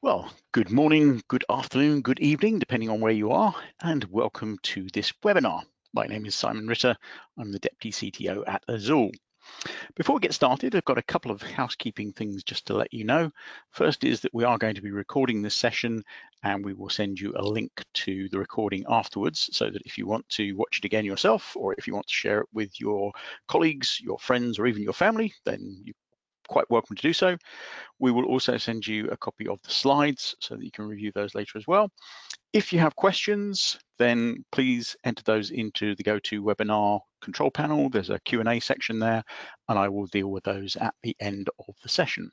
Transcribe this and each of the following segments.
Well, good morning, good afternoon, good evening, depending on where you are, and welcome to this webinar. My name is Simon Ritter. I'm the Deputy CTO at Azul. Before we get started, I've got a couple of housekeeping things just to let you know. First is that we are going to be recording this session and we will send you a link to the recording afterwards so that if you want to watch it again yourself or if you want to share it with your colleagues, your friends, or even your family, then you quite welcome to do so. We will also send you a copy of the slides so that you can review those later as well. If you have questions, then please enter those into the GoToWebinar control panel. There's a Q&A section there, and I will deal with those at the end of the session.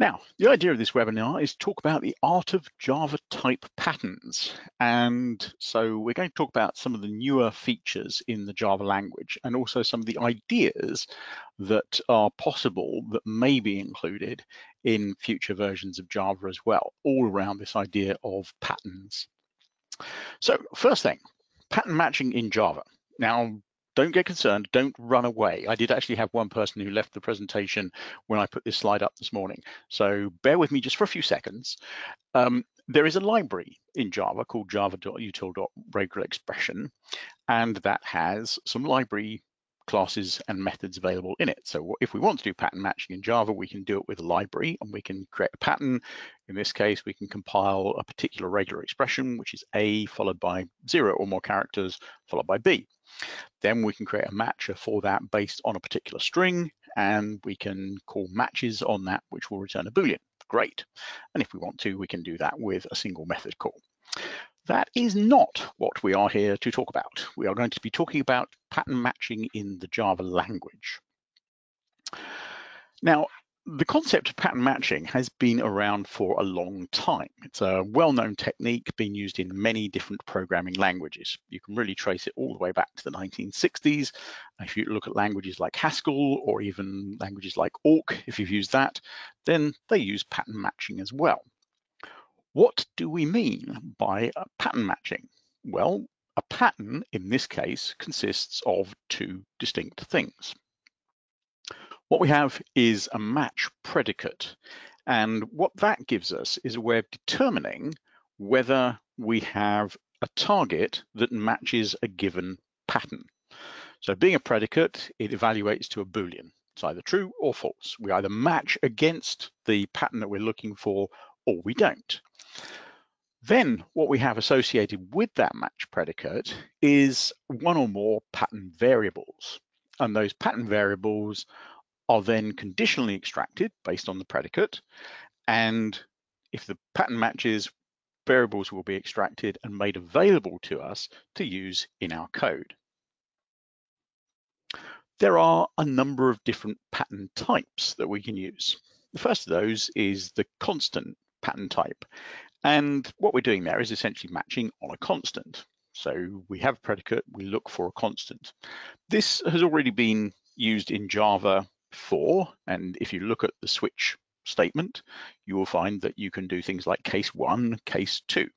Now, the idea of this webinar is to talk about the art of Java type patterns. And so we're going to talk about some of the newer features in the Java language and also some of the ideas that are possible that may be included in future versions of Java as well, all around this idea of patterns. So first thing, pattern matching in Java. Now, don't get concerned, don't run away. I did actually have one person who left the presentation when I put this slide up this morning. So bear with me just for a few seconds. There is a library in Java called java.util.regex, and that has some library classes and methods available in it. So if we want to do pattern matching in Java, we can do it with a library and we can create a pattern. In this case, we can compile a particular regular expression, which is A followed by 0 or more characters followed by B. Then we can create a matcher for that based on a particular string, and we can call matches on that, which will return a Boolean. Great. And if we want to, we can do that with a single method call. That is not what we are here to talk about. We are going to be talking about pattern matching in the Java language. Now, the concept of pattern matching has been around for a long time. It's a well-known technique being used in many different programming languages. You can really trace it all the way back to the 1960s. If you look at languages like Haskell or even languages like Orc, if you've used that, then they use pattern matching as well. What do we mean by pattern matching? Well, a pattern in this case consists of two distinct things. What we have is a match predicate, and what that gives us is a way of determining whether we have a target that matches a given pattern. So being a predicate, it evaluates to a Boolean. It's either true or false. We either match against the pattern that we're looking for or we don't. Then what we have associated with that match predicate is one or more pattern variables, and those pattern variables are then conditionally extracted based on the predicate, and if the pattern matches, variables will be extracted and made available to us to use in our code. There are a number of different pattern types that we can use. The first of those is the constant pattern type, and what we're doing there is essentially matching on a constant. So we have a predicate, we look for a constant. This has already been used in Java before, and if you look at the switch statement, you will find that you can do things like case 1, case 2.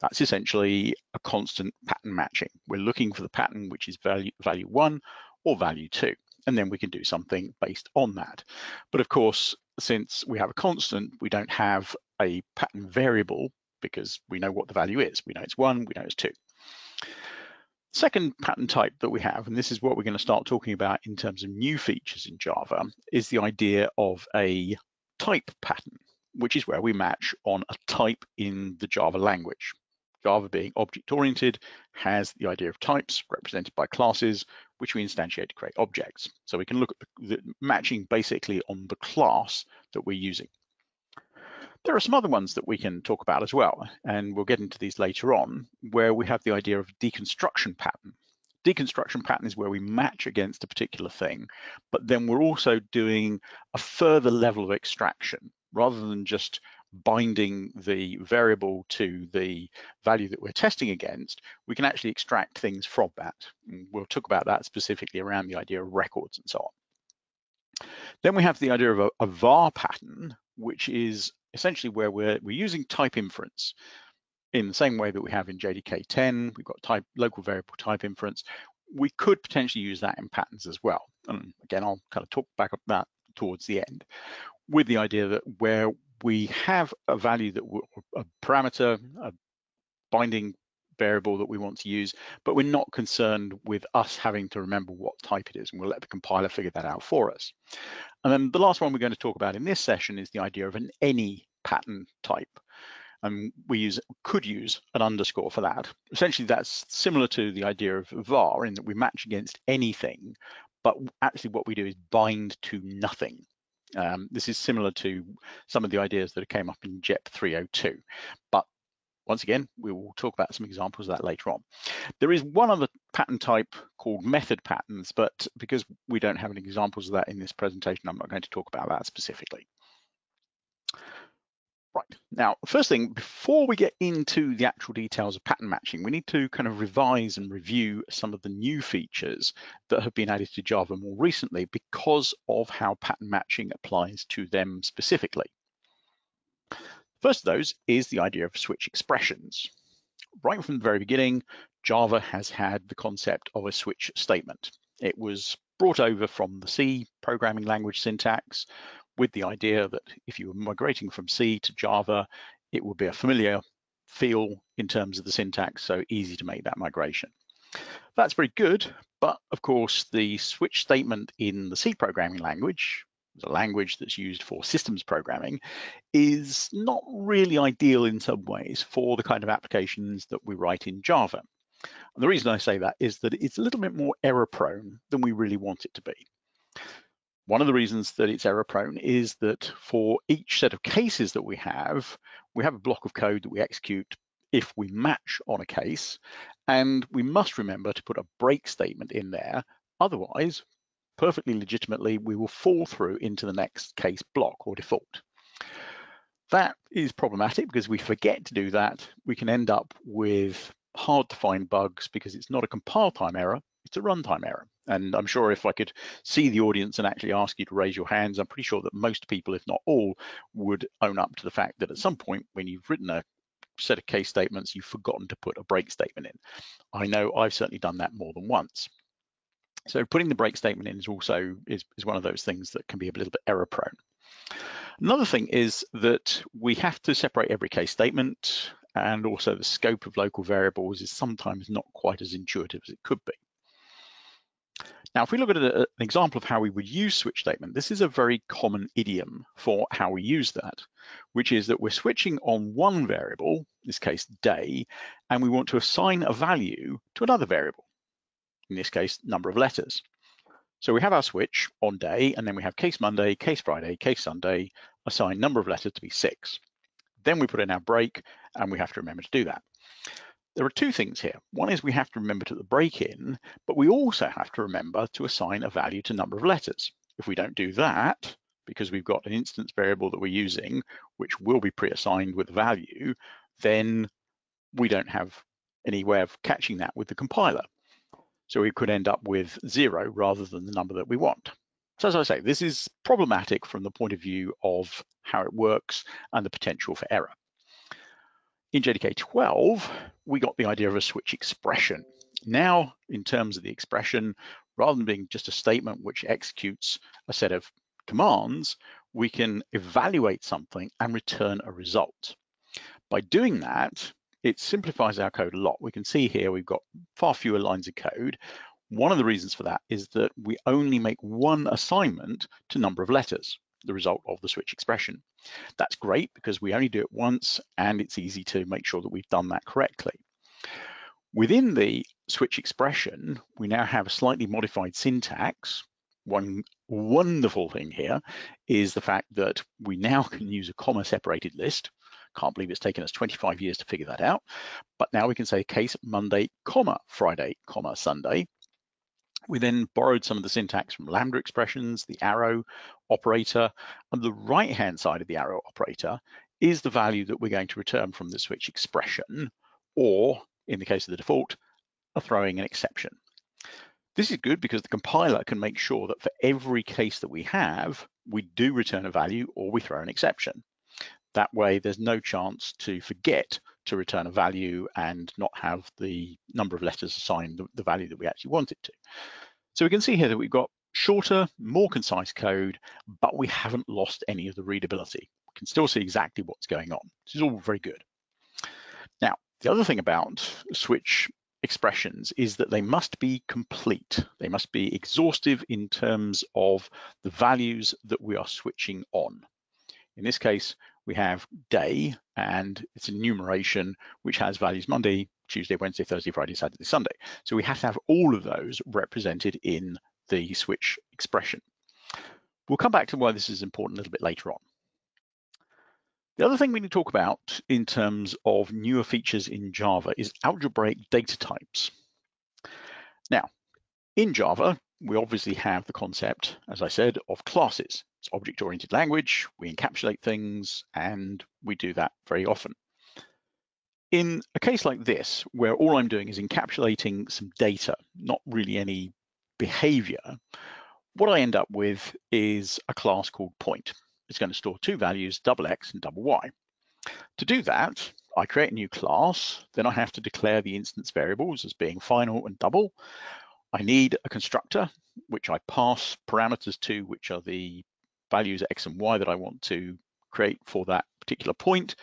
That's essentially a constant pattern matching. We're looking for the pattern which is value 1 or value 2, and then we can do something based on that. But of course, since we have a constant, we don't have a pattern variable because we know what the value is. We know it's 1, we know it's 2. Second pattern type that we have, and this is what we're going to start talking about in terms of new features in Java, is the idea of a type pattern, which is where we match on a type in the Java language. Java, being object-oriented, has the idea of types represented by classes, which we instantiate to create objects. So we can look at the matching basically on the class that we're using. There are some other ones that we can talk about as well, and we'll get into these later on, where we have the idea of deconstruction pattern. Deconstruction pattern is where we match against a particular thing, but then we're also doing a further level of extraction. Rather than just binding the variable to the value that we're testing against, we can actually extract things from that. And we'll talk about that specifically around the idea of records and so on. Then we have the idea of a var pattern, which is essentially where we're using type inference in the same way that we have in JDK 10. We've got local variable type inference. We could potentially use that in patterns as well. And again, I'll kind of talk back up that towards the end, with the idea that where we have a value that a parameter, a binding variable that we want to use, but we're not concerned with us having to remember what type it is, and we'll let the compiler figure that out for us. And then the last one we're going to talk about in this session is the idea of an any pattern type. And we could use an underscore for that. Essentially, that's similar to the idea of var in that we match against anything, but actually what we do is bind to nothing. This is similar to some of the ideas that came up in JEP 302. But once again, we will talk about some examples of that later on. There is one other pattern type called method patterns, but because we don't have any examples of that in this presentation, I'm not going to talk about that specifically. Right, now, first thing, before we get into the actual details of pattern matching, we need to kind of revise and review some of the new features that have been added to Java more recently because of how pattern matching applies to them specifically. First of those is the idea of switch expressions. Right from the very beginning, Java has had the concept of a switch statement. It was brought over from the C programming language syntax, with the idea that if you were migrating from C to Java, it would be a familiar feel in terms of the syntax, so easy to make that migration. That's very good, but of course the switch statement in the C programming language, the language that's used for systems programming, is not really ideal in some ways for the kind of applications that we write in Java. And the reason I say that is that it's a little bit more error prone than we really want it to be. One of the reasons that it's error prone is that for each set of cases that we have a block of code that we execute if we match on a case, and we must remember to put a break statement in there. Otherwise, perfectly legitimately, we will fall through into the next case block or default. That is problematic because we forget to do that. We can end up with hard to find bugs because it's not a compile time error, it's a runtime error. And I'm sure if I could see the audience and actually ask you to raise your hands, I'm pretty sure that most people, if not all, would own up to the fact that at some point when you've written a set of case statements, you've forgotten to put a break statement in. I know I've certainly done that more than once. So putting the break statement in is also is one of those things that can be a little bit error prone. Another thing is that we have to separate every case statement, and also the scope of local variables is sometimes not quite as intuitive as it could be. Now, if we look at an example of how we would use switch statement, this is a very common idiom for how we use that, which is that we're switching on one variable, in this case day, and we want to assign a value to another variable, in this case, number of letters. So we have our switch on day, and then we have case Monday, case Friday, case Sunday, assign number of letters to be 6. Then we put in our break, and we have to remember to do that. There are two things here. One is we have to remember to put the break in, but we also have to remember to assign a value to number of letters. If we don't do that, because we've got an instance variable that we're using, which will be pre-assigned with value, then we don't have any way of catching that with the compiler. So we could end up with 0 rather than the number that we want. So as I say, this is problematic from the point of view of how it works and the potential for error. In JDK 12, we got the idea of a switch expression. Now, in terms of the expression, rather than being just a statement which executes a set of commands, we can evaluate something and return a result. By doing that, it simplifies our code a lot. We can see here we've got far fewer lines of code. One of the reasons for that is that we only make one assignment to number of letters, the result of the switch expression. That's great because we only do it once and it's easy to make sure that we've done that correctly. Within the switch expression, we now have a slightly modified syntax. One wonderful thing here is the fact that we now can use a comma separated list. Can't believe it's taken us 25 years to figure that out. But now we can say case Monday, comma Friday, comma Sunday. We then borrowed some of the syntax from lambda expressions, the arrow operator, and the right-hand side of the arrow operator is the value that we're going to return from the switch expression, or in the case of the default, throwing an exception. This is good because the compiler can make sure that for every case that we have, we do return a value or we throw an exception. That way, there's no chance to forget to return a value and not have the number of letters assigned the value that we actually want it to. So we can see here that we've got shorter, more concise code, but we haven't lost any of the readability. can still see exactly what's going on. This is all very good. Now, the other thing about switch expressions is that they must be complete. They must be exhaustive in terms of the values that we are switching on. In this case, we have day, and it's a enumeration which has values Monday, Tuesday, Wednesday, Thursday, Friday, Saturday, Sunday. So we have to have all of those represented in the switch expression. We'll come back to why this is important a little bit later on. The other thing we need to talk about in terms of newer features in Java is algebraic data types. Now, in Java, we obviously have the concept, as I said, of classes. It's object-oriented language, we encapsulate things, and we do that very often. In a case like this, where all I'm doing is encapsulating some data, not really any behavior, what I end up with is a class called point. It's going to store two values, double X and double Y. To do that, I create a new class, then I have to declare the instance variables as being final and double. I need a constructor, which I pass parameters to, which are the values X and Y that I want to create for that particular point.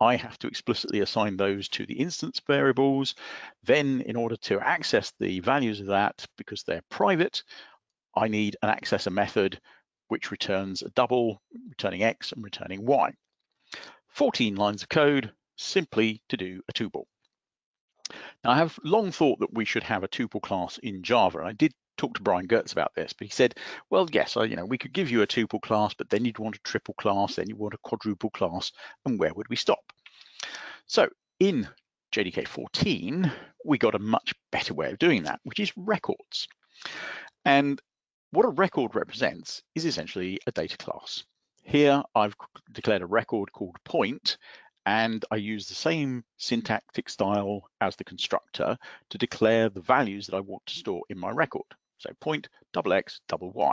I have to explicitly assign those to the instance variables. Then in order to access the values of that, because they're private, I need an accessor method which returns a double, returning X and returning Y. 14 lines of code simply to do a tuple. Now, I have long thought that we should have a tuple class in Java. I did talk to Brian Goetz about this, but he said, well, yes, we could give you a tuple class, but then you'd want a triple class, then you want a quadruple class, and where would we stop? So in JDK 14, we got a much better way of doing that, which is records. And what a record represents is essentially a data class. Here, I've declared a record called point, and I use the same syntactic style as the constructor to declare the values that I want to store in my record. So point, double X, double Y.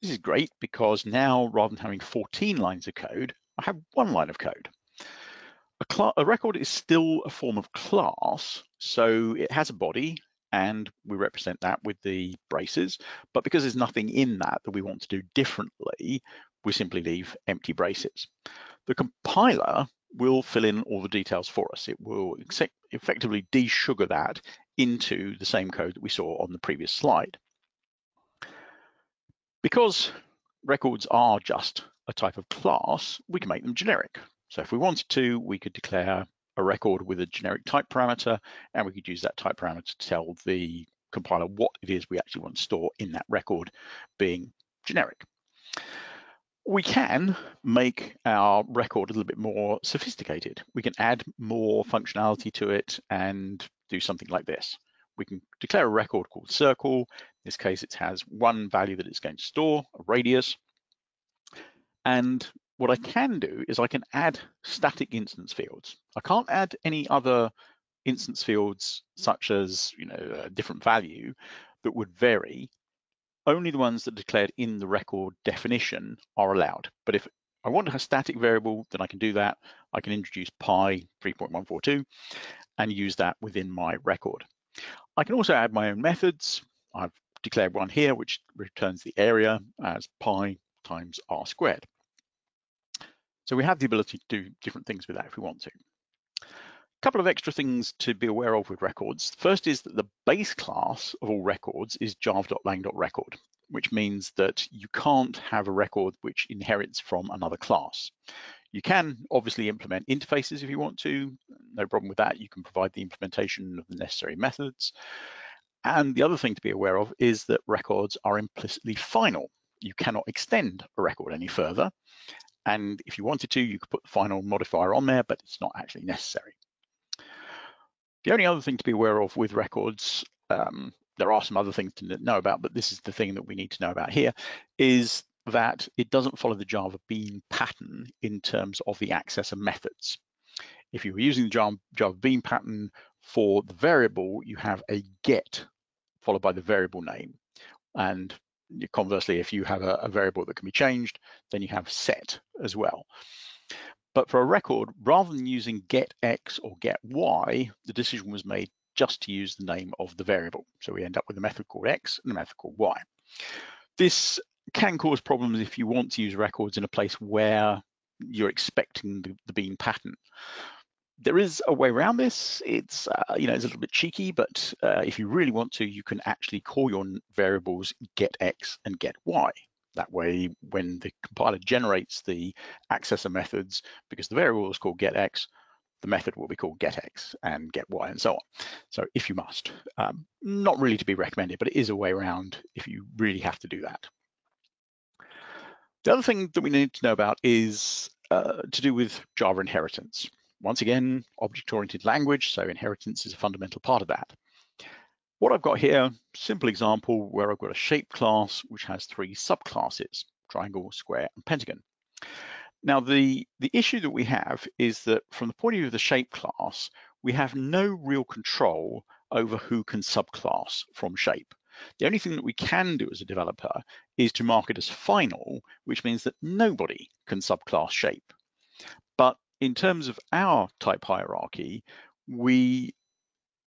This is great because now, rather than having 14 lines of code, I have one line of code. A record is still a form of class, so it has a body, and we represent that with the braces. But because there's nothing in that that we want to do differently, we simply leave empty braces. The compiler will fill in all the details for us. It will effectively desugar that into the same code that we saw on the previous slide. Because records are just a type of class, we can make them generic. So if we wanted to, we could declare a record with a generic type parameter, and we could use that type parameter to tell the compiler what it is we actually want to store in that record being generic. We can make our record a little bit more sophisticated. We can add more functionality to it and do something like this. We can declare a record called circle. In this case, it has one value that it's going to store, a radius. And what I can do is I can add static instance fields. I can't add any other instance fields, such as a different value that would vary. Only the ones that are declared in the record definition are allowed. But if I want a static variable, then I can do that. I can introduce pi 3.142 and use that within my record. I can also add my own methods. I've declared one here, which returns the area as pi times r squared. So we have the ability to do different things with that if we want to. A couple of extra things to be aware of with records. First is that the base class of all records is java.lang.Record, which means that you can't have a record which inherits from another class. You can obviously implement interfaces if you want to, no problem with that. You can provide the implementation of the necessary methods. And the other thing to be aware of is that records are implicitly final. You cannot extend a record any further. And if you wanted to, you could put the final modifier on there, but it's not actually necessary. The only other thing to be aware of with records, there are some other things to know about, but this is the thing that we need to know about here, is that it doesn't follow the Java Bean pattern in terms of the accessor methods. If you were using the Java Bean pattern for the variable, you have a get followed by the variable name. And conversely, if you have a variable that can be changed, then you have set as well. But for a record, rather than using get X or get Y, the decision was made just to use the name of the variable. So we end up with a method called X and a method called Y. This can cause problems if you want to use records in a place where you're expecting the bean pattern. There is a way around this. It's you know, it's a little bit cheeky, but if you really want to, you can actually call your variables get x and get y. That way, when the compiler generates the accessor methods, because the variable is called get x, the method will be called get x and get y and so on. So if you must, not really to be recommended, but it is a way around if you really have to do that. The other thing that we need to know about is to do with Java inheritance. Once again, object-oriented language, so inheritance is a fundamental part of that. What I've got here, simple example where I've got a shape class which has three subclasses, triangle, square, and pentagon. Now, the issue that we have is that from the point of view of the shape class, we have no real control over who can subclass from shape. The only thing that we can do as a developer is to mark it as final, which means that nobody can subclass shape. But in terms of our type hierarchy, if we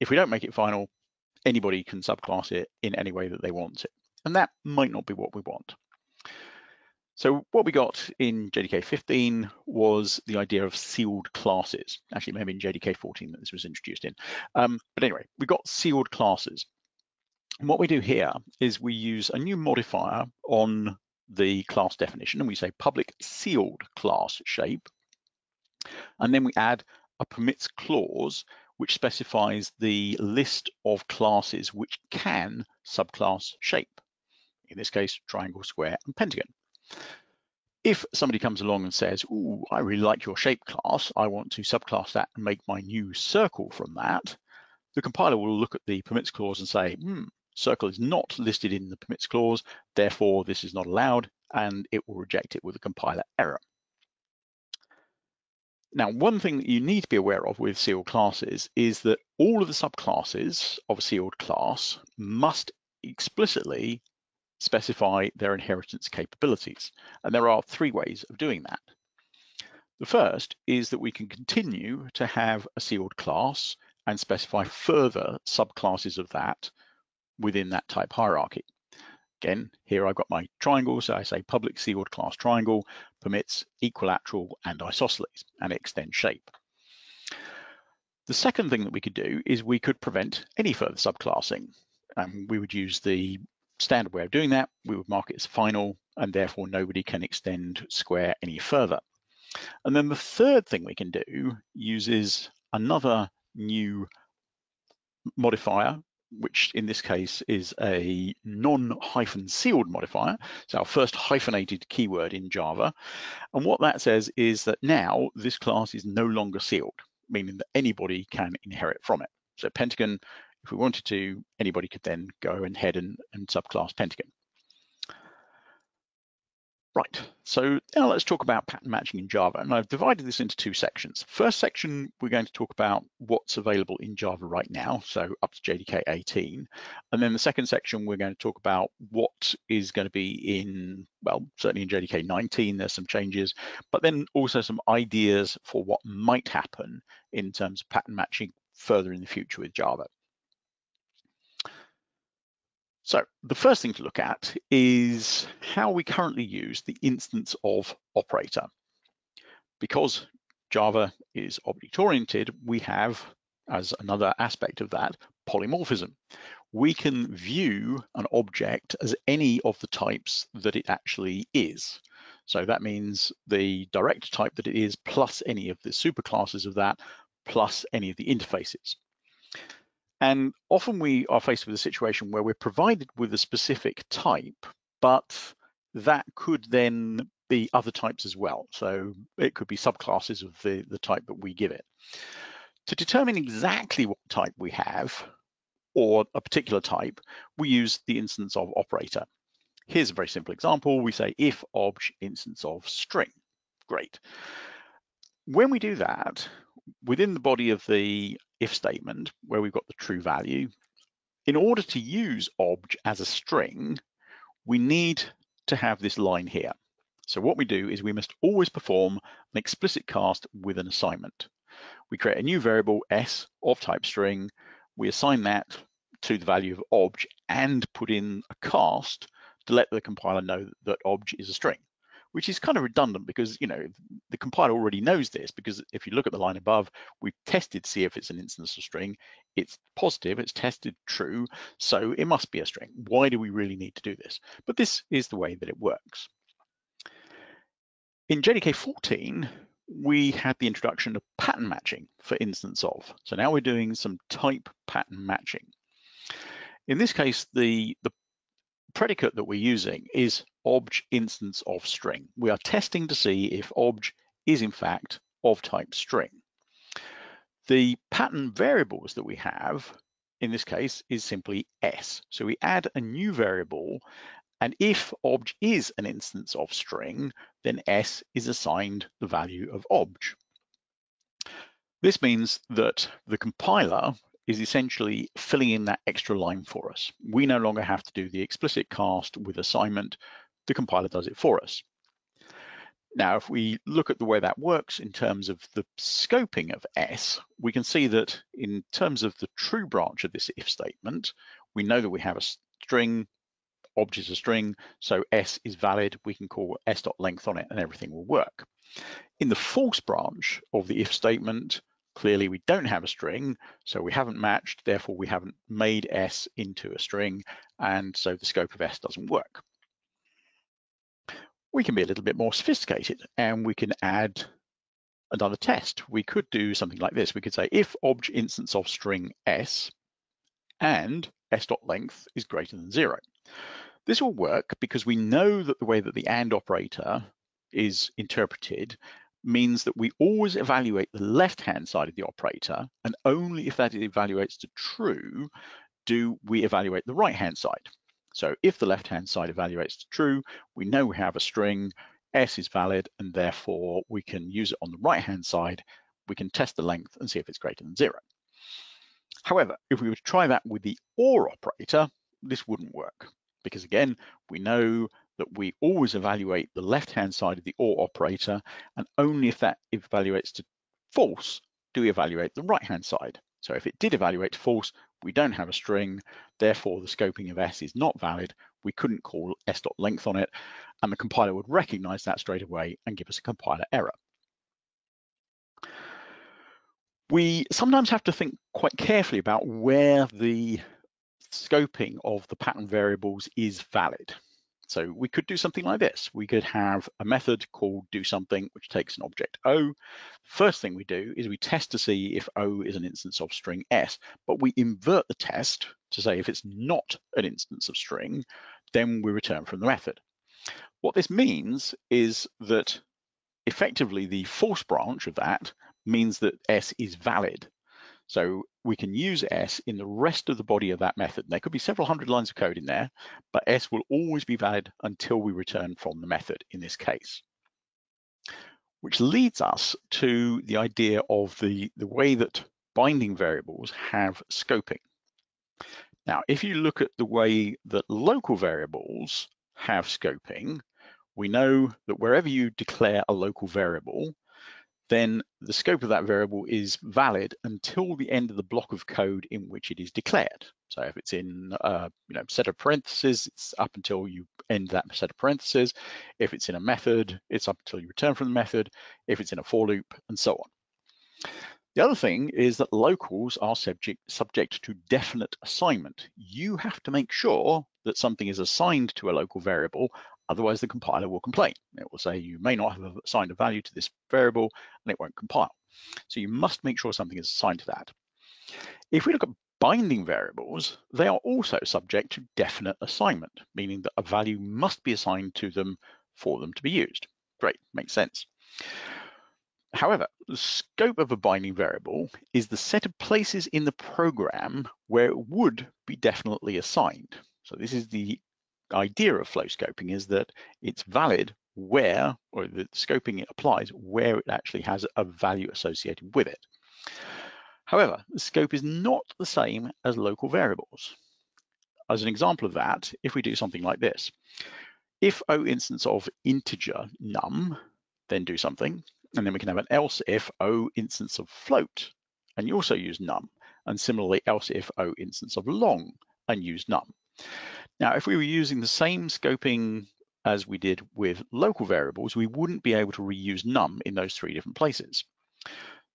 don't make it final, anybody can subclass it in any way that they want it. And that might not be what we want. So what we got in JDK 15 was the idea of sealed classes. Actually, it may have been JDK 14 that this was introduced in. But anyway, we got sealed classes. And what we do here is we use a new modifier on the class definition, and we say public sealed class shape. And then we add a permits clause, which specifies the list of classes which can subclass shape. In this case, triangle, square, and pentagon. If somebody comes along and says, "Ooh, I really like your shape class, I want to subclass that and make my new circle from that," the compiler will look at the permits clause and say, circle is not listed in the permits clause, therefore this is not allowed, and it will reject it with a compiler error. Now, one thing that you need to be aware of with sealed classes is that all of the subclasses of a sealed class must explicitly specify their inheritance capabilities. And there are three ways of doing that. The first is that we can continue to have a sealed class and specify further subclasses of that within that type hierarchy. Again, here I've got my triangle, so I say public sealed class triangle permits equilateral and isosceles, and it extends shape. The second thing that we could do is we could prevent any further subclassing, and we would use the standard way of doing that. We would mark it as final, and therefore nobody can extend square any further. And then the third thing we can do uses another new modifier, which in this case is a non-sealed modifier. It's our first hyphenated keyword in Java. And what that says is that now this class is no longer sealed, meaning that anybody can inherit from it. So pentagon, if we wanted to, anybody could then go and head and subclass pentagon. Right, so now let's talk about pattern matching in Java. And I've divided this into two sections. First section, we're going to talk about what's available in Java right now, so up to JDK 18. And then the second section, we're going to talk about what is going to be in, well, certainly in JDK 19, there's some changes, but then also some ideas for what might happen in terms of pattern matching further in the future with Java. So the first thing to look at is how we currently use the instance of operator. Because Java is object-oriented, we have, as another aspect of that, polymorphism. We can view an object as any of the types that it actually is. So that means the direct type that it is, plus any of the superclasses of that, plus any of the interfaces. And often we are faced with a situation where we're provided with a specific type, but that could then be other types as well. So it could be subclasses of the type that we give it. To determine exactly what type we have, or a particular type, we use the instance of operator. Here's a very simple example. We say if obj instance of string. Great. When we do that, within the body of the if statement, where we've got the true value, in order to use obj as a string, we need to have this line here. So what we do is we must always perform an explicit cast with an assignment. We create a new variable s of type string. We assign that to the value of obj and put in a cast to let the compiler know that obj is a string. which is kind of redundant because, you know, the compiler already knows this, because if you look at the line above, we've tested see if it's an instance of string, it's positive, it's tested true, so it must be a string. Why do we really need to do this? But this is the way that it works. In JDK 14, we had the introduction of pattern matching for instance of. So now we're doing some type pattern matching. In this case, the predicate that we're using is obj instance of string. We are testing to see if obj is in fact of type string. The pattern variables that we have in this case is simply s. So we add a new variable, and if obj is an instance of string, then s is assigned the value of obj. This means that the compiler is essentially filling in that extra line for us. We no longer have to do the explicit cast with assignment. The compiler does it for us. Now, if we look at the way that works in terms of the scoping of S, we can see that in terms of the true branch of this if statement, we know that we have a string, obj is a string, so S is valid. We can call s.length on it and everything will work. In the false branch of the if statement, clearly we don't have a string, so we haven't matched, therefore we haven't made S into a string, and so the scope of S doesn't work. We can be a little bit more sophisticated and we can add another test. We could do something like this. We could say if obj instance of string S and S.length is greater than 0. This will work because we know that the way that the AND operator is interpreted means that we always evaluate the left-hand side of the operator, and only if that evaluates to true do we evaluate the right-hand side. So if the left-hand side evaluates to true, we know we have a string, S is valid, and therefore we can use it on the right-hand side. We can test the length and see if it's greater than 0. However, if we were to try that with the OR operator, this wouldn't work, because again, we know that we always evaluate the left-hand side of the OR operator, and only if that evaluates to false do we evaluate the right-hand side. So if it did evaluate to false, we don't have a string, therefore the scoping of S is not valid. We couldn't call s.length on it, and the compiler would recognize that straight away and give us a compiler error. We sometimes have to think quite carefully about where the scoping of the pattern variables is valid. So we could do something like this. We could have a method called do something, which takes an object O. First thing we do is we test to see if O is an instance of string S, but we invert the test to say if it's not an instance of string, then we return from the method. What this means is that effectively the false branch of that means that S is valid. So we can use S in the rest of the body of that method. And there could be several hundred lines of code in there, but S will always be valid until we return from the method in this case. Which leads us to the idea of the way that binding variables have scoping. Now, if you look at the way that local variables have scoping, we know that wherever you declare a local variable, then the scope of that variable is valid until the end of the block of code in which it is declared. So if it's in a set of parentheses, it's up until you end that set of parentheses. If it's in a method, it's up until you return from the method. If it's in a for loop, and so on. The other thing is that locals are subject to definite assignment. You have to make sure that something is assigned to a local variable. Otherwise, the compiler will complain. It will say you may not have assigned a value to this variable and it won't compile. So you must make sure something is assigned to that. If we look at binding variables, they are also subject to definite assignment, meaning that a value must be assigned to them for them to be used. Great, makes sense. However, the scope of a binding variable is the set of places in the program where it would be definitely assigned. So this is the idea of flow scoping, is that it's valid where, or the scoping it applies where it actually has a value associated with it. However, the scope is not the same as local variables. As an example of that, if we do something like this, if O instance of integer num, then do something, and then we can have an else if O instance of float, and you also use num, and similarly else if O instance of long, and use num. Now, if we were using the same scoping as we did with local variables, we wouldn't be able to reuse num in those three different places.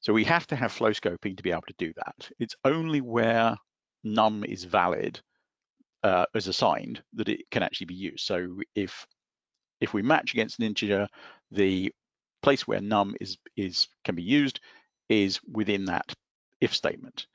So we have to have flow scoping to be able to do that. It's only where num is valid as assigned that it can actually be used. So if we match against an integer, the place where num can be used is within that if statement.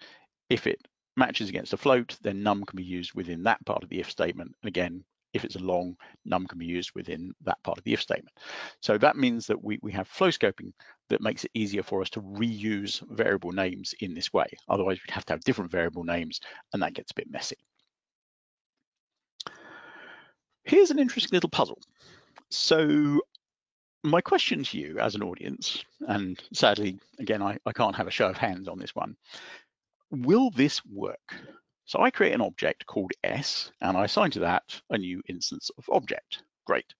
If it matches against a float, then num can be used within that part of the if statement. And again, if it's a long, num can be used within that part of the if statement. So that means that we have flow scoping that makes it easier for us to reuse variable names in this way. Otherwise, we'd have to have different variable names, and that gets a bit messy. Here's an interesting little puzzle. So my question to you as an audience, and sadly, again, I can't have a show of hands on this one. Will this work? So I create an object called S, and I assign to that a new instance of object. Great.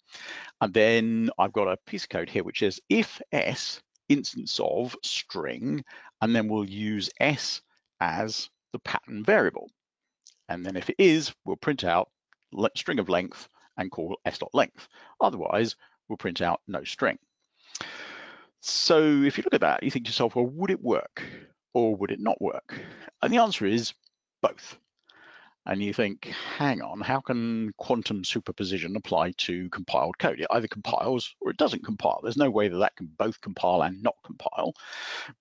And then I've got a piece of code here which says if S instance of string, and then we'll use S as the pattern variable. And then if it is, we'll print out string of length and call s.length. Otherwise, we'll print out no string. So if you look at that, you think to yourself, well, would it work or would it not work? And the answer is both. And you think, hang on, how can quantum superposition apply to compiled code? It either compiles or it doesn't compile. There's no way that that can both compile and not compile.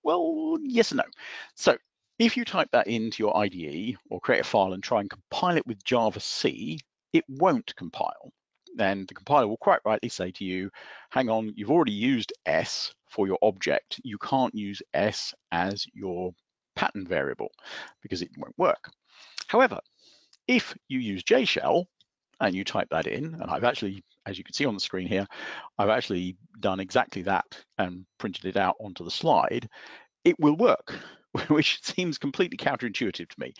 Well, yes and no. So if you type that into your IDE or create a file and try and compile it with Java C, it won't compile. Then the compiler will quite rightly say to you, hang on, you've already used S for your object. You can't use S as your pattern variable because it won't work. However, if you use JShell and you type that in, and I've actually, as you can see on the screen here, I've actually done exactly that and printed it out onto the slide, it will work, which seems completely counterintuitive to me.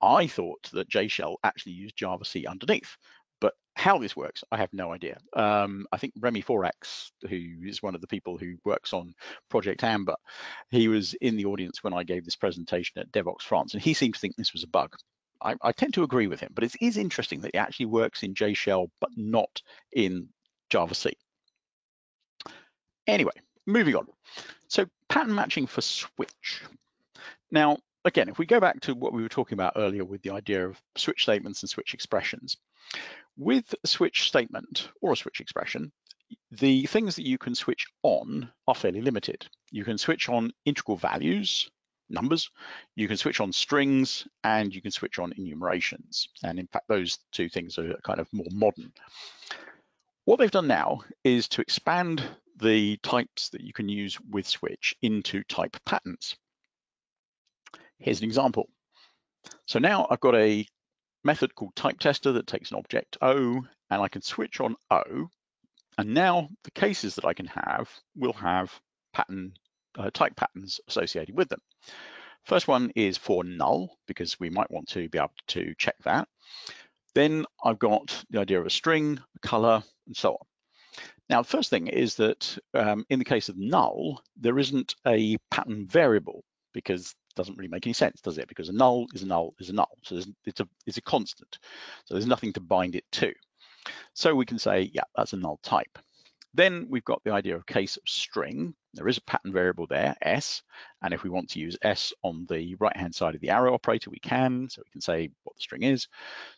I thought that JShell actually used Java C underneath, but how this works, I have no idea. I think Remy Forax, who is one of the people who works on Project Amber, he was in the audience when I gave this presentation at DevOps France, and he seemed to think this was a bug. I tend to agree with him, but it is interesting that it actually works in JShell, but not in Java C. Anyway, moving on. So pattern matching for switch. Now, again, if we go back to what we were talking about earlier with the idea of switch statements and switch expressions, with a switch statement or a switch expression, the things that you can switch on are fairly limited. You can switch on integral values, numbers, you can switch on strings, and you can switch on enumerations. And in fact, those two things are kind of more modern. What they've done now is to expand the types that you can use with switch into type patterns. Here's an example. So now I've got a method called type tester that takes an object O, and I can switch on O, and now the cases that I can have will have pattern type patterns associated with them. First one is for null, because we might want to be able to check that. Then I've got the idea of a string, a color, and so on. Now, the first thing is that in the case of null, there isn't a pattern variable, because doesn't really make any sense, does it? Because a null is a null is a null. So it's a constant. So there's nothing to bind it to. So we can say, yeah, that's a null type. Then we've got the idea of case of string. There is a pattern variable there, S. And if we want to use S on the right-hand side of the arrow operator, we can. So we can say what the string is.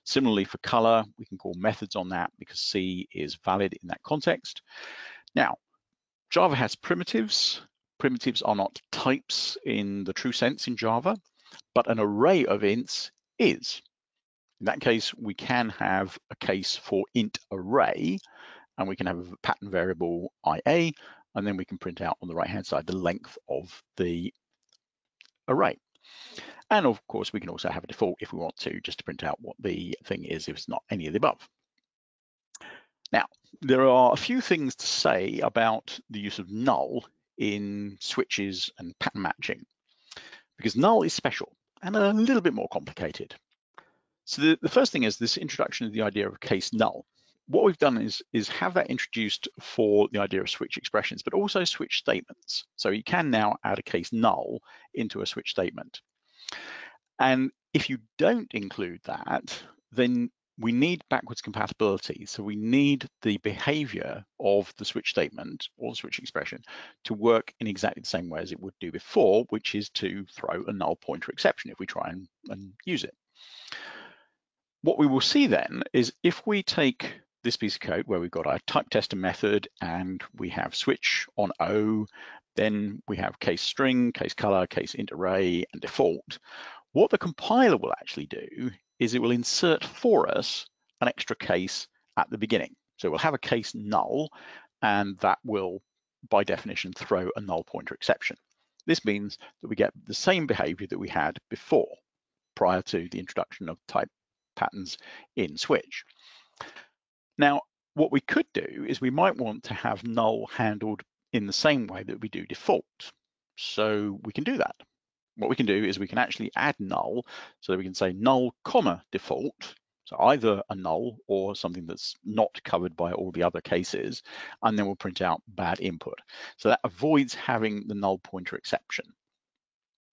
Similarly for color, we can call methods on that because C is valid in that context. Now, Java has primitives. Primitives are not types in the true sense in Java, but an array of ints is. In that case, we can have a case for int array, and we can have a pattern variable IA, and then we can print out on the right-hand side the length of the array. And of course, we can also have a default if we want to, just to print out what the thing is if it's not any of the above. Now, there are a few things to say about the use of null in switches and pattern matching, because null is special and a little bit more complicated. So the first thing is this introduction of the idea of case null. What we've done is have that introduced for the idea of switch expressions, but also switch statements. So you can now add a case null into a switch statement. And if you don't include that, then we need backwards compatibility. So we need the behavior of the switch statement or the switch expression to work in exactly the same way as it would do before, which is to throw a null pointer exception if we try and use it. What we will see then is if we take this piece of code where we've got our type tester method and we have switch on O, then we have case string, case color, case int array, and default, what the compiler will actually do is it will insert for us an extra case at the beginning. So we'll have a case null, and that will, by definition, throw a null pointer exception. This means that we get the same behavior that we had before, prior to the introduction of type patterns in switch. Now, what we could do is we might want to have null handled in the same way that we do default. So we can do that. What we can do is we can actually add null, so that we can say null comma default, so either a null or something that's not covered by all the other cases, and then we'll print out bad input. So that avoids having the null pointer exception.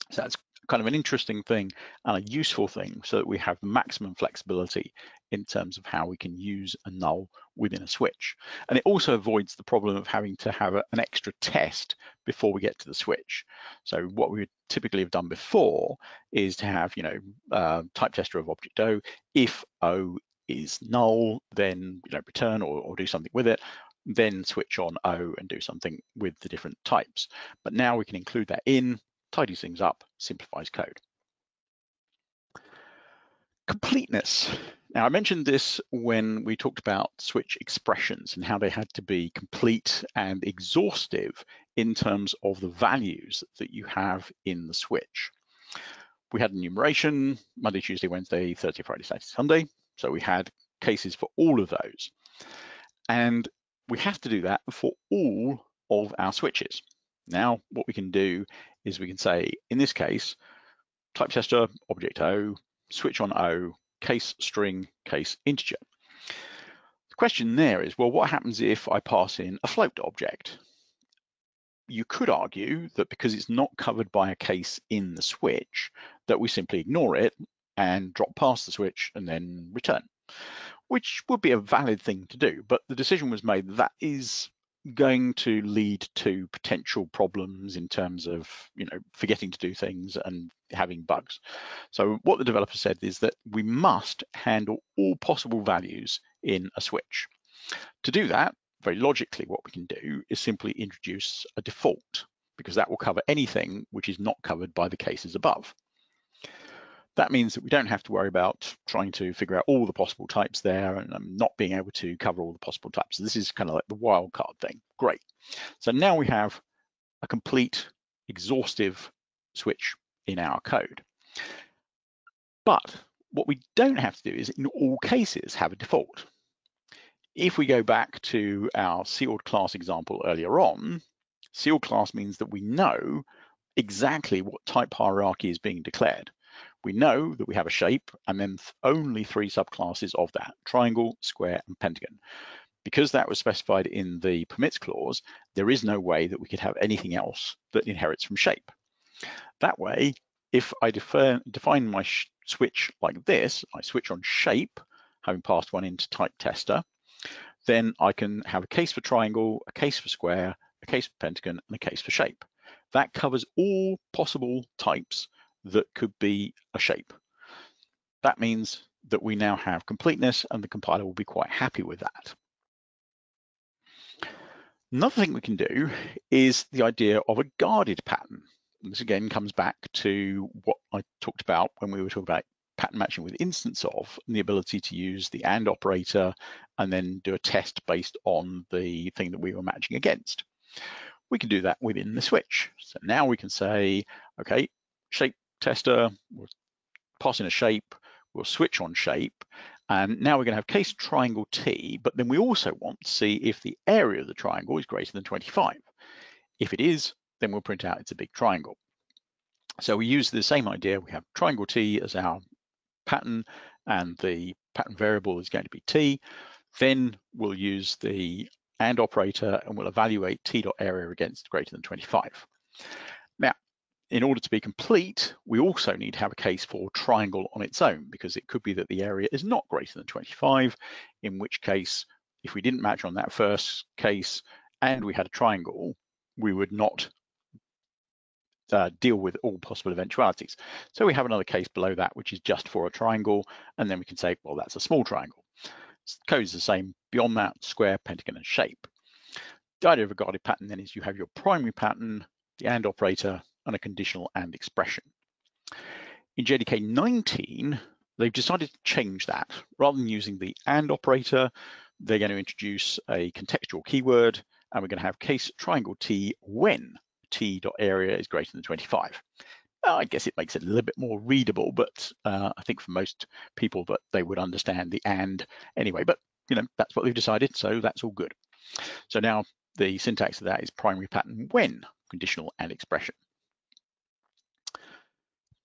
So that's kind of an interesting thing and a useful thing, so that we have maximum flexibility in terms of how we can use a null within a switch. And it also avoids the problem of having to have an extra test before we get to the switch. So what we would typically have done before is to have, type tester of object O. If O is null, then return or do something with it, then switch on O and do something with the different types. But now we can include that in, tidies things up, simplifies code. Completeness. Now, I mentioned this when we talked about switch expressions and how they had to be complete and exhaustive in terms of the values that you have in the switch. We had enumeration, Monday, Tuesday, Wednesday, Thursday, Friday, Saturday, Sunday. So we had cases for all of those. And we have to do that for all of our switches. Now, what we can do is we can say, in this case, type tester, object O, switch on O, case string, case integer. The question there is, well, what happens if I pass in a float object? You could argue that because it's not covered by a case in the switch, that we simply ignore it and drop past the switch and then return, which would be a valid thing to do. But the decision was made that is going to lead to potential problems in terms of forgetting to do things and having bugs. So what the developer said is that we must handle all possible values in a switch. To do that, very logically, what we can do is simply introduce a default, because that will cover anything which is not covered by the cases above. That means that we don't have to worry about trying to figure out all the possible types there and not being able to cover all the possible types. So this is kind of like the wildcard thing. Great. So now we have a complete, exhaustive switch in our code. But what we don't have to do is in all cases have a default. If we go back to our sealed class example earlier on, sealed class means that we know exactly what type hierarchy is being declared. We know that we have a shape and then only three subclasses of that: triangle, square, and pentagon. Because that was specified in the permits clause, there is no way that we could have anything else that inherits from shape. That way, if I define my switch like this, I switch on shape, having passed one into type tester, then I can have a case for triangle, a case for square, a case for pentagon, and a case for shape. That covers all possible types that could be a shape. That means that we now have completeness, and the compiler will be quite happy with that. Another thing we can do is the idea of a guarded pattern. And this again comes back to what I talked about when we were talking about pattern matching with instance of, and the ability to use the AND operator and then do a test based on the thing that we were matching against. We can do that within the switch. So now we can say, okay, shape tester, we'll pass in a shape, we'll switch on shape, and now we're going to have case triangle T, but then we also want to see if the area of the triangle is greater than 25. If it is, then we'll print out it's a big triangle. So we use the same idea. We have triangle T as our pattern, and the pattern variable is going to be T. Then we'll use the AND operator, and we'll evaluate T.area against greater than 25. Now, in order to be complete, we also need to have a case for triangle on its own, because it could be that the area is not greater than 25, in which case, if we didn't match on that first case and we had a triangle, we would not deal with all possible eventualities. So we have another case below that, which is just for a triangle, and then we can say, well, that's a small triangle. Code is the same beyond that: square, pentagon, and shape. The idea of a guarded pattern then is you have your primary pattern, the AND operator, and a conditional AND expression. In JDK 19, they've decided to change that. Rather than using the AND operator, they're going to introduce a contextual keyword, and we're going to have case triangle T when T.area is greater than 25. I guess it makes it a little bit more readable, but I think for most people that they would understand the AND anyway, but you know, that's what they've decided, so that's all good. So now the syntax of that is primary pattern when, conditional AND expression.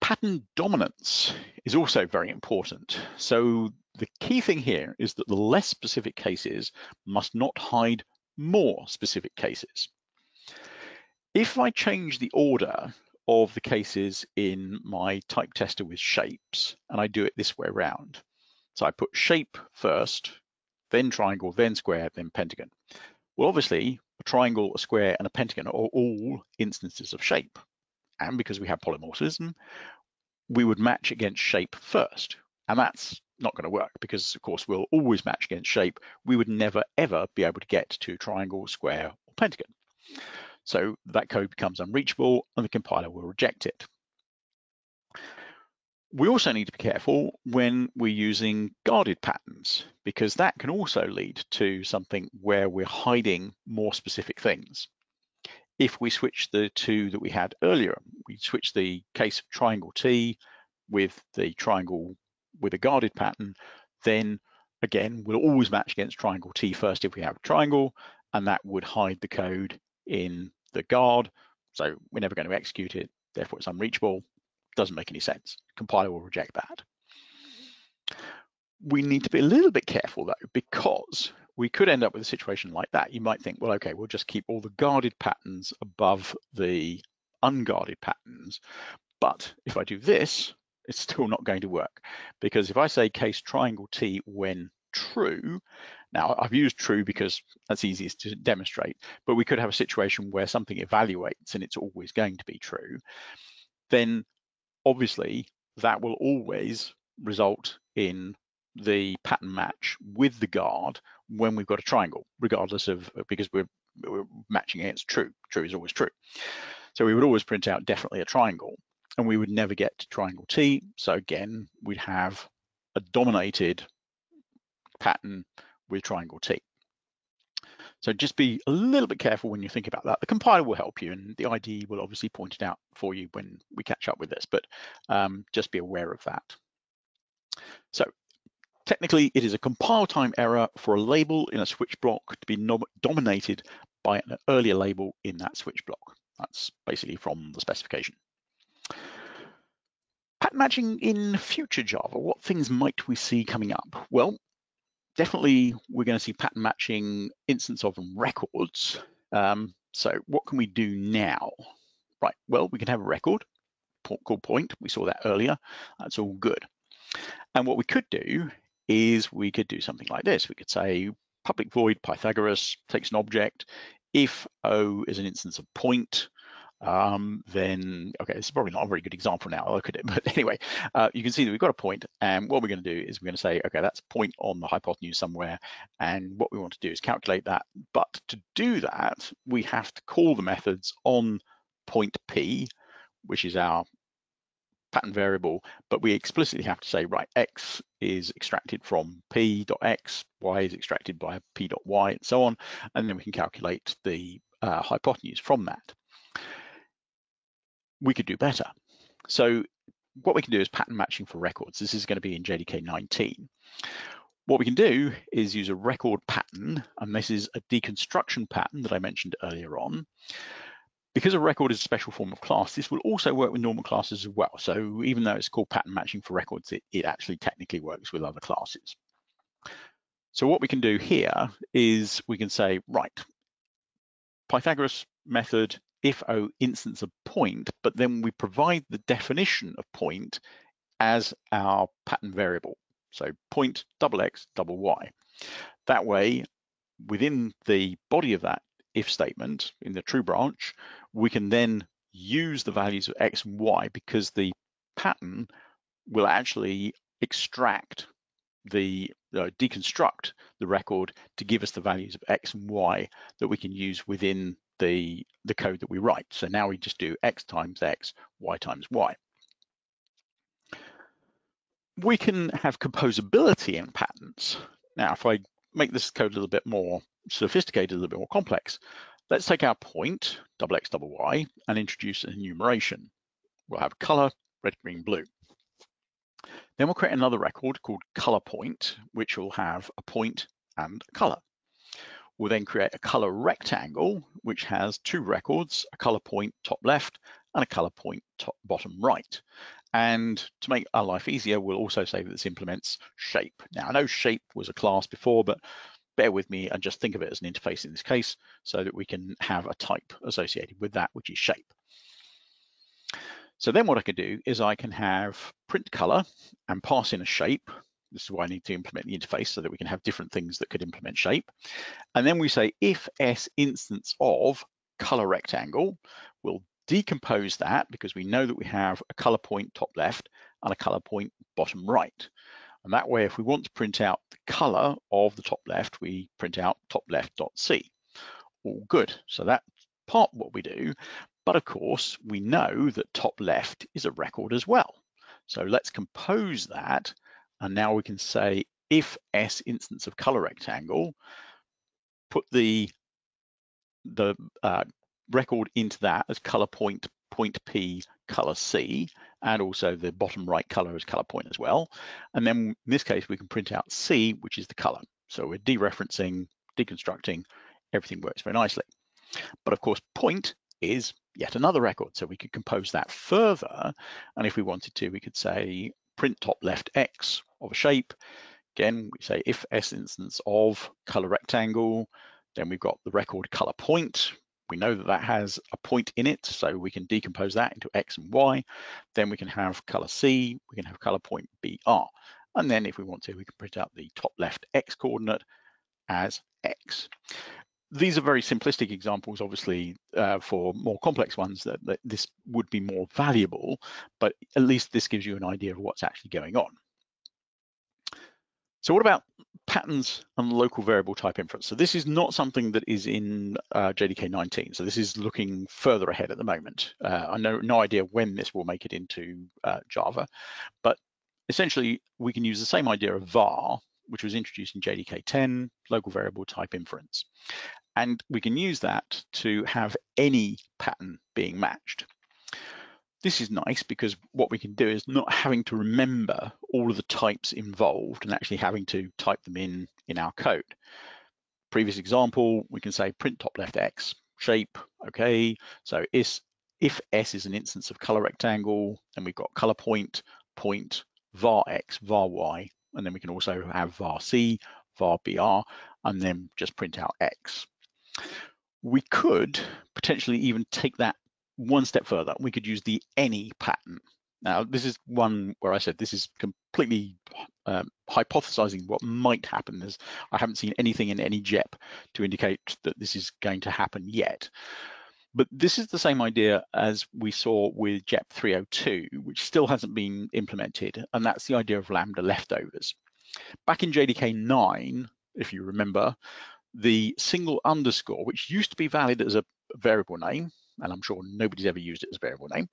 Pattern dominance is also very important. So the key thing here is that the less specific cases must not hide more specific cases. If I change the order of the cases in my type tester with shapes, and I do it this way around, so I put shape first, then triangle, then square, then pentagon. Well, obviously, a triangle, a square, and a pentagon are all instances of shape. And because we have polymorphism, we would match against shape first. And that's not going to work because, of course, we'll always match against shape. We would never, ever be able to get to triangle, square, or pentagon. So that code becomes unreachable and the compiler will reject it. We also need to be careful when we're using guarded patterns, because that can also lead to something where we're hiding more specific things. If we switch the two that we had earlier, we switch the case of triangle T with the triangle with a guarded pattern, then again, we'll always match against triangle T first if we have a triangle, and that would hide the code in the guard. So we're never going to execute it, therefore it's unreachable. Doesn't make any sense. Compiler will reject that. We need to be a little bit careful though, because we could end up with a situation like that. You might think, well, okay, we'll just keep all the guarded patterns above the unguarded patterns. But if I do this, it's still not going to work, because if I say case triangle T when true, now I've used true because that's easiest to demonstrate, but we could have a situation where something evaluates and it's always going to be true, then obviously that will always result in the pattern match with the guard when we've got a triangle, regardless of, because we're matching against true. True is always true. So we would always print out definitely a triangle, and we would never get to triangle T. So again, we'd have a dominated pattern with triangle T. So just be a little bit careful when you think about that. The compiler will help you, and the IDE will obviously point it out for you when we catch up with this, but just be aware of that. So technically, it is a compile time error for a label in a switch block to be dominated by an earlier label in that switch block. That's basically from the specification. Pattern matching in future Java, what things might we see coming up? Well, definitely we're going to see pattern matching instance of and records. So what can we do now? Right, well, we can have a record called point. We saw that earlier. That's all good. And what we could do is we could do something like this. We could say public void Pythagoras takes an object. If O is an instance of point, then, okay, it's probably not a very good example now, I look at it, but anyway, you can see that we've got a point, and what we're going to do is we're going to say, okay, that's point on the hypotenuse somewhere, and what we want to do is calculate that, but to do that, we have to call the methods on point P, which is our pattern variable, but we explicitly have to say, right, X is extracted from P.X, Y is extracted by P.Y, and so on, and then we can calculate the hypotenuse from that. We could do better. So what we can do is pattern matching for records. This is going to be in JDK 19. What we can do is use a record pattern, and this is a deconstruction pattern that I mentioned earlier on. Because a record is a special form of class, this will also work with normal classes as well. So even though it's called pattern matching for records, it actually technically works with other classes. So what we can do here is we can say, right, Pythagoras method ifo instance of point, but then we provide the definition of point as our pattern variable. So point double x double y. That way, within the body of that if statement in the true branch, we can then use the values of x and y, because the pattern will actually extract the deconstruct the record to give us the values of x and y that we can use within the code that we write. So now we just do x times x, y times y. We can have composability in patterns. Now, if I make this code a little bit more sophisticated, a little bit more complex, let's take our point, double x, double y, and introduce an enumeration. We'll have color, red, green, blue. Then we'll create another record called color point, which will have a point and a color. We'll then create a color rectangle, which has two records, a color point top left and a color point top bottom right. And to make our life easier, we'll also say that this implements shape. Now, I know shape was a class before, but bear with me and just think of it as an interface in this case, so that we can have a type associated with that, which is shape. So then what I can do is I can have print color and pass in a shape. This is why I need to implement the interface, so that we can have different things that could implement shape. And then we say if s instance of color rectangle, we'll decompose that because we know that we have a color point top left and a color point bottom right. And that way, if we want to print out the color of the top left, we print out top left.c. All good. So that's part what we do. But of course, we know that top left is a record as well. So let's compose that. And now we can say if s instance of color rectangle, put the record into that as color point, point p, color c, and also the bottom right color as color point as well. And then in this case, we can print out c, which is the color. So we're dereferencing, deconstructing, everything works very nicely. But of course, point is yet another record, so we could compose that further, and if we wanted to, we could say print top left x of a shape. Again, we say if s instance of color rectangle, then we've got the record color point. We know that that has a point in it, so we can decompose that into x and y. Then we can have color c, we can have color point br, and then if we want to, we can print out the top left x coordinate as x. These are very simplistic examples. Obviously, for more complex ones, that this would be more valuable, but at least this gives you an idea of what's actually going on. So what about patterns and local variable type inference? So this is not something that is in JDK 19. So this is looking further ahead at the moment. I know no idea when this will make it into Java, but essentially we can use the same idea of var, which was introduced in JDK 10, local variable type inference. And we can use that to have any pattern being matched. This is nice because what we can do is not having to remember all of the types involved and actually having to type them in our code. Previous example, we can say print top left x shape, okay. So if s is an instance of color rectangle, then we've got color point, point, var x, var y, and then we can also have var c, var br, and then just print out x. We could potentially even take that one step further. We could use the any pattern. Now, this is one where I said this is completely hypothesizing what might happen. I haven't seen anything in any JEP to indicate that this is going to happen yet. But this is the same idea as we saw with JEP 302, which still hasn't been implemented, and that's the idea of lambda leftovers. Back in JDK 9, if you remember, the single underscore, which used to be valid as a variable name, and I'm sure nobody's ever used it as a variable name,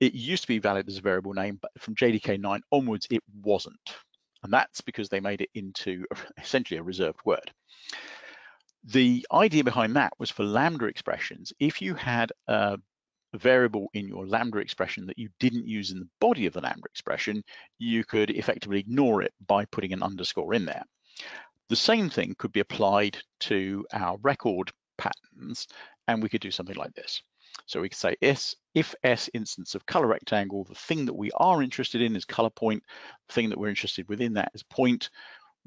it used to be valid as a variable name, but from JDK 9 onwards, it wasn't. And that's because they made it into essentially a reserved word. The idea behind that was for lambda expressions. If you had a variable in your lambda expression that you didn't use in the body of the lambda expression, you could effectively ignore it by putting an underscore in there. The same thing could be applied to our record patterns, and we could do something like this. So we could say if s instance of color rectangle, the thing that we are interested in is color point, the thing that we're interested within that is point.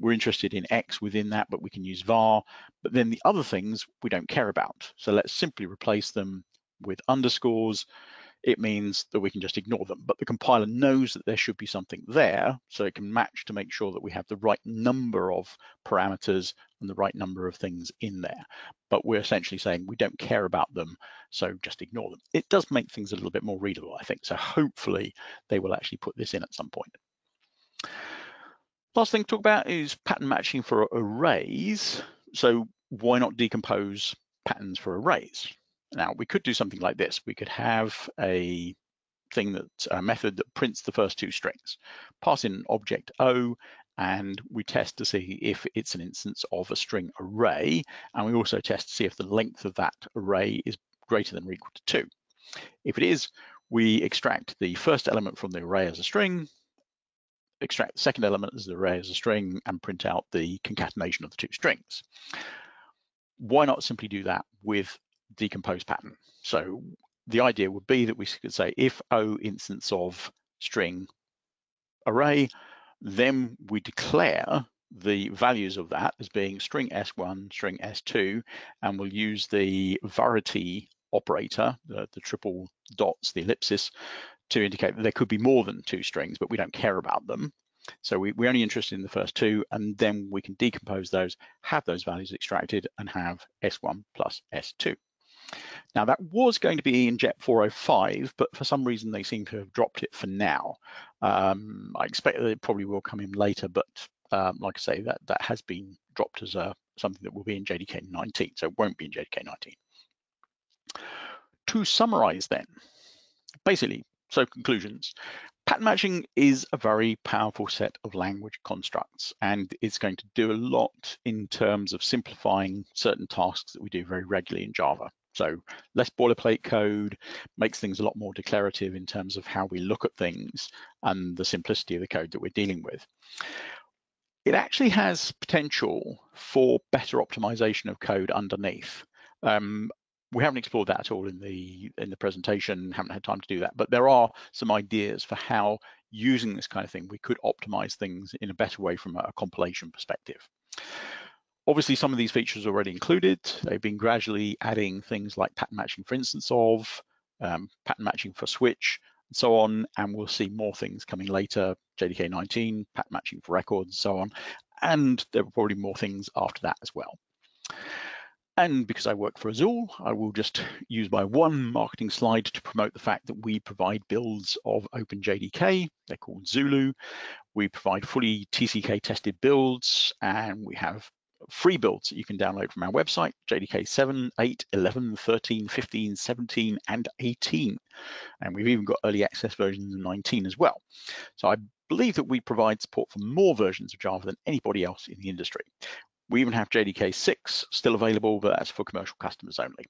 we're interested in X within that, but we can use var. But then the other things we don't care about. So let's simply replace them with underscores. It means that we can just ignore them, but the compiler knows that there should be something there, so it can match to make sure that we have the right number of parameters and the right number of things in there. But we're essentially saying we don't care about them, so just ignore them. It does make things a little bit more readable, I think, so hopefully they will actually put this in at some point. Last thing to talk about is pattern matching for arrays. So why not decompose patterns for arrays? Now, we could do something like this. We could have a thing, a method that prints the first two strings, pass in an object O, and we test to see if it's an instance of a string array. And we also test to see if the length of that array is greater than or equal to 2. If it is, we extract the first element from the array as a string, extract the second element as the array as a string, and print out the concatenation of the two strings. Why not simply do that with decompose pattern? So the idea would be that we could say if O instance of string array, then we declare the values of that as being string S1, string S2, and we'll use the varity operator, the triple dots, the ellipsis, to indicate that there could be more than two strings, but we don't care about them. So we're only interested in the first two, and then we can decompose those, have those values extracted, and have S1 plus S2. Now, that was going to be in JEP 405, but for some reason they seem to have dropped it for now. I expect that it probably will come in later, but like I say, that has been dropped as something that will be in JDK 19, so it won't be in JDK 19. To summarize then, basically, so conclusions. Pattern matching is a very powerful set of language constructs, and it's going to do a lot in terms of simplifying certain tasks that we do very regularly in Java. So less boilerplate code makes things a lot more declarative in terms of how we look at things and the simplicity of the code that we're dealing with. It actually has potential for better optimization of code underneath. We haven't explored that at all in the presentation, haven't had time to do that, but there are some ideas for how, using this kind of thing, we could optimize things in a better way from a compilation perspective. Obviously, some of these features are already included. They've been gradually adding things like pattern matching for instance of, pattern matching for switch, and so on, and we'll see more things coming later, JDK 19, pattern matching for records, and so on, and there are probably more things after that as well. And because I work for Azul, I will just use my one marketing slide to promote the fact that we provide builds of OpenJDK. They're called Zulu. We provide fully TCK tested builds, and we have free builds that you can download from our website, JDK 7, 8, 11, 13, 15, 17, and 18. And we've even got early access versions of 19 as well. So I believe that we provide support for more versions of Java than anybody else in the industry. We even have JDK 6 still available, but that's for commercial customers only.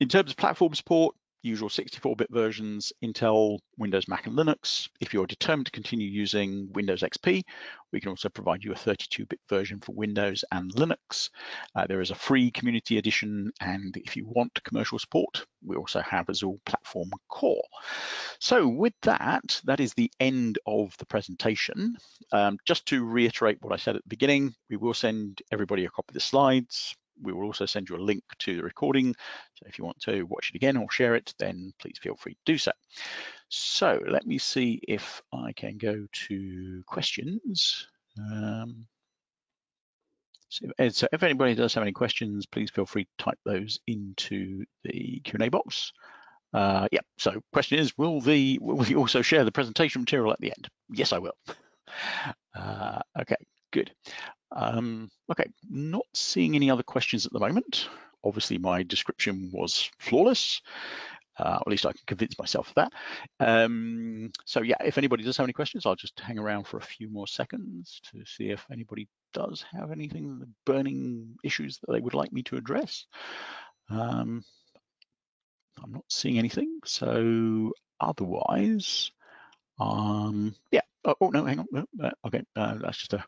In terms of platform support, usual 64-bit versions, Intel, Windows, Mac, and Linux. If you're determined to continue using Windows XP, we can also provide you a 32-bit version for Windows and Linux. There is a free community edition, and if you want commercial support, we also have Azul Platform Core. So with that, that is the end of the presentation. Just to reiterate what I said at the beginning, we will send everybody a copy of the slides. We will also send you a link to the recording. So if you want to watch it again or share it, then please feel free to do so. So let me see if I can go to questions. So if anybody does have any questions, please feel free to type those into the Q&A box. Yeah, so question is, will we also share the presentation material at the end? Yes, I will. Okay, good. Okay, not seeing any other questions at the moment. Obviously, my description was flawless, or at least I can convince myself of that. So yeah, if anybody does have any questions, I'll just hang around for a few more seconds to see if anybody does have anything, the burning issues that they would like me to address. I'm not seeing anything, so otherwise, yeah. Oh no, hang on. Okay, that's just a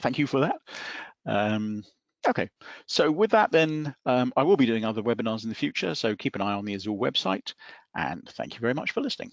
thank you for that. Okay, so with that then, I will be doing other webinars in the future, so keep an eye on the Azul website, and thank you very much for listening.